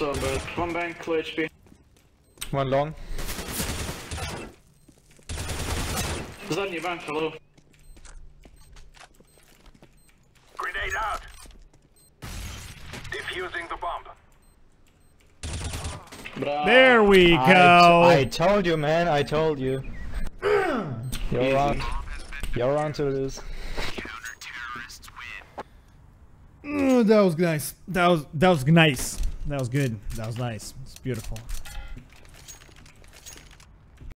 so bad. One bank, low HP. One long. Zadnji bank, hello. Grenade out! Defusing the bomb. Bro, there we go! I told you, man, I told you. You're on to this. That was nice. That was good. That was nice. It's beautiful.